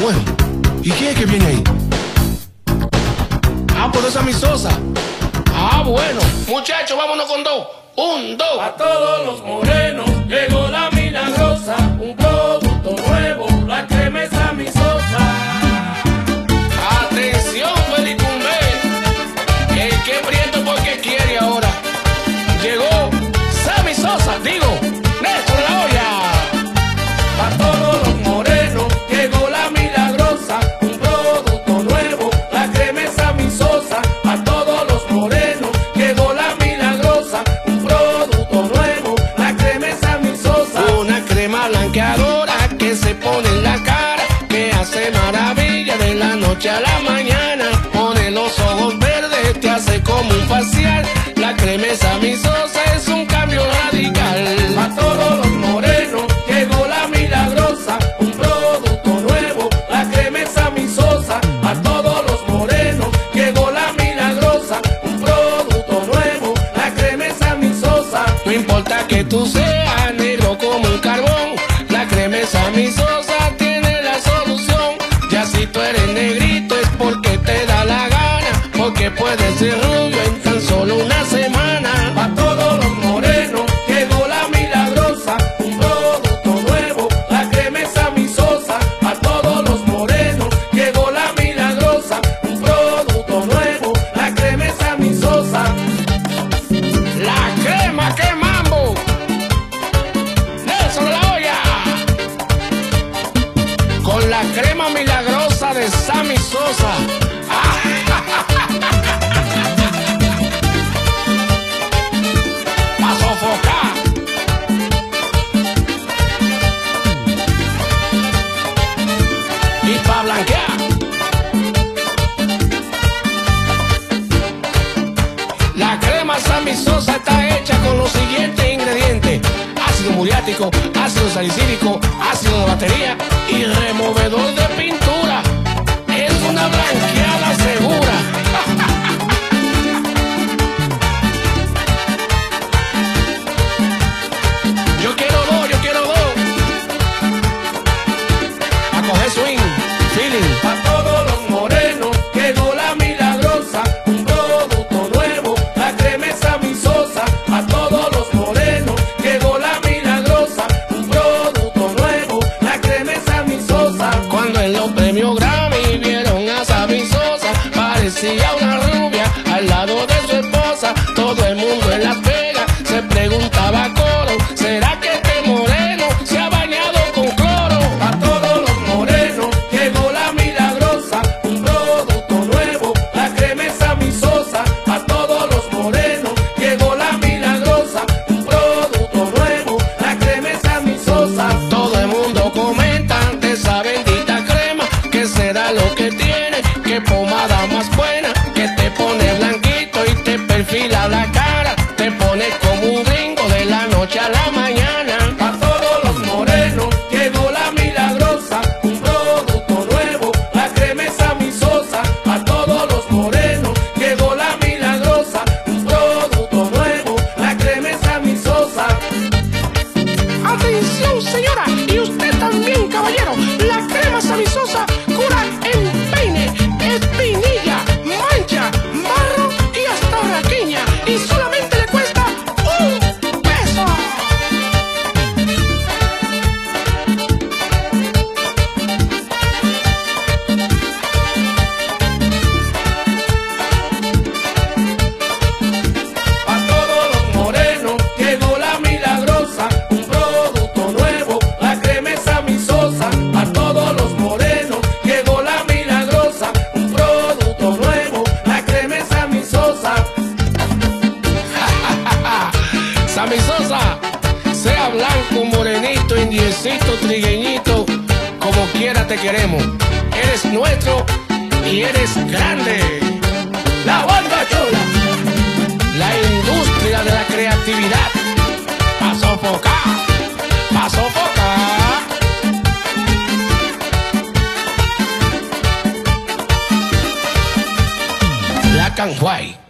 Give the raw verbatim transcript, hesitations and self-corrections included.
bueno. ¿Y quién es que viene ahí? Ah, pues es Sammy Sosa. Ah, bueno. Muchachos, vámonos con dos. Un, dos. A todos los morenos llegó la milagrosa. Un producto nuevo, la crema es Sammy Sosa. Atención, Felicumbe. El que prieto porque quiere ahora. Llegó Sammy Sosa, digo. Que se pone en la cara, que hace maravilla de la noche a la mañana. Pone los ojos verdes, te hace como un facial. La crema es Sammy Sosa, es un cambio radical. A todos los morenos llegó la milagrosa, un producto nuevo, la crema es Sammy Sosa. A todos los morenos llegó la milagrosa, un producto nuevo, la crema es Sammy Sosa. No importa que tú seas negro como un carbón, la crema es Sammy Sosa, tiene la solución. Ya si tú eres negrito es porque te da la gana, porque puedes ser rubio en tan solo una semana. Pa' todos los morenos llegó la milagrosa, un producto nuevo, la crema es Sammy Sosa. Pa' todos los morenos llegó la milagrosa, un producto nuevo, la crema es Sammy Sosa. La crema, qué mambo. Nelson la con la crema milagrosa de Sammy Sosa. Pa' sofocar. Y pa' blanquear. La crema Sammy Sosa está hecha con los siguientes ingredientes: ácido muriático, ácido salicílico, ácido de batería y removedor de pintura. Es una blanqueada segura. Yo quiero dos, yo quiero dos. A coger swing, feeling. A todos los morenos llegó la milagrosa, un producto nuevo, la crema es Sammy Sosa. A todos los morenos llegó la milagrosa, un producto nuevo, la crema es Sammy Sosa. Cuando en los premios Grammy vieron a Sammy Sosa, parecía una rubia al lado de su esposa. Todo el mundo en Las Vegas se preguntaba a coro, ¿será que este moreno se ha bañado con cloro? A todos los morenos llegó la milagrosa, un producto nuevo, la crema es Sammy Sosa. A todos los morenos llegó la milagrosa, un producto nuevo, la crema es Sammy Sosa. Todo el mundo comenta ante esa bendita crema, que será lo que tiene, que pomada más buena, que te pone blanquito y te perfila la cara, te pone como un gringo de la noche a la mañana. A todos los morenos llegó la milagrosa, un producto nuevo, la crema es Sammy Sosa. A todos los morenos llegó la milagrosa, un producto nuevo, la crema es Sammy Sosa. Atención señora, y usted también caballero, la crema Sammy Sosa cura empeine, espinilla, mancha, barro y hasta raquiña, y solamente le cuesta un peso. A todos los morenos llegó la milagrosa, un producto nuevo, la crema es Sammy Sosa. A todos los morenos llegó la milagrosa, un producto nuevo, la crema es Sammy Sosa. Sammy Sosa, sea blanco, morenito, indiecito, trigueñito, como quiera te queremos. Eres nuestro y eres grande. La banda chula, la industria de la creatividad. Pa' sofocar, pa' sofocar. La Canjuay.